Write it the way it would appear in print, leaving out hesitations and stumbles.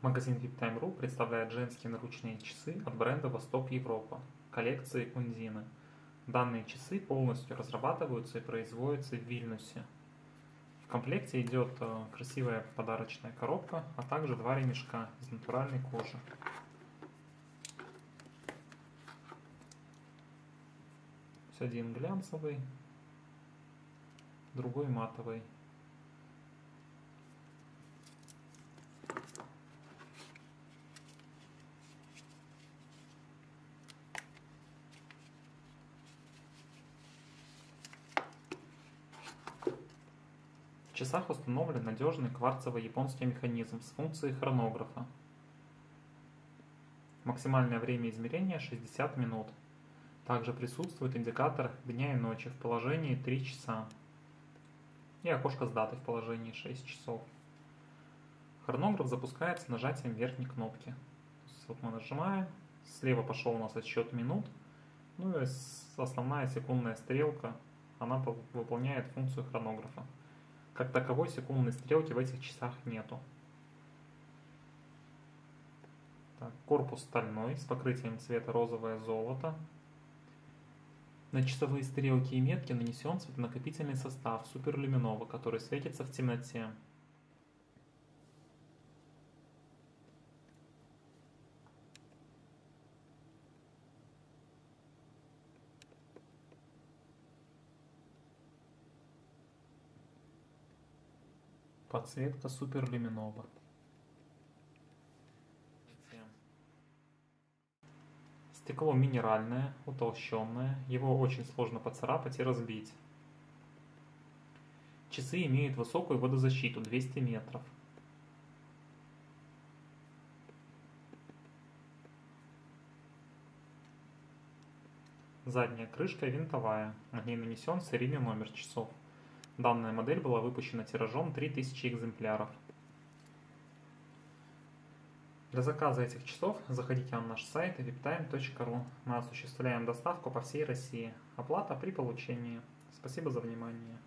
Магазин VipTime.ru представляет женские наручные часы от бренда «Восток Европа» коллекции «Ундины». Данные часы полностью разрабатываются и производятся в Вильнюсе. В комплекте идет красивая подарочная коробка, а также два ремешка из натуральной кожи. Один глянцевый, другой матовый. В часах установлен надежный кварцево-японский механизм с функцией хронографа. Максимальное время измерения 60 минут. Также присутствует индикатор дня и ночи в положении 3 часа и окошко с датой в положении 6 часов. Хронограф запускается нажатием верхней кнопки. Вот мы нажимаем, слева пошел у нас отсчет минут, ну и основная секундная стрелка, она выполняет функцию хронографа. Как таковой секундной стрелки в этих часах нету. Так, корпус стальной с покрытием цвета розовое золото. На часовые стрелки и метки нанесен светонакопительный состав суперлюминовый, который светится в темноте. Подсветка суперлюминова. Стекло минеральное, утолщенное, его очень сложно поцарапать и разбить. Часы имеют высокую водозащиту 200 метров. Задняя крышка винтовая, на ней нанесен серийный номер часов. Данная модель была выпущена тиражом 3000 экземпляров. Для заказа этих часов заходите на наш сайт VipTime.ru. Мы осуществляем доставку по всей России. Оплата при получении. Спасибо за внимание.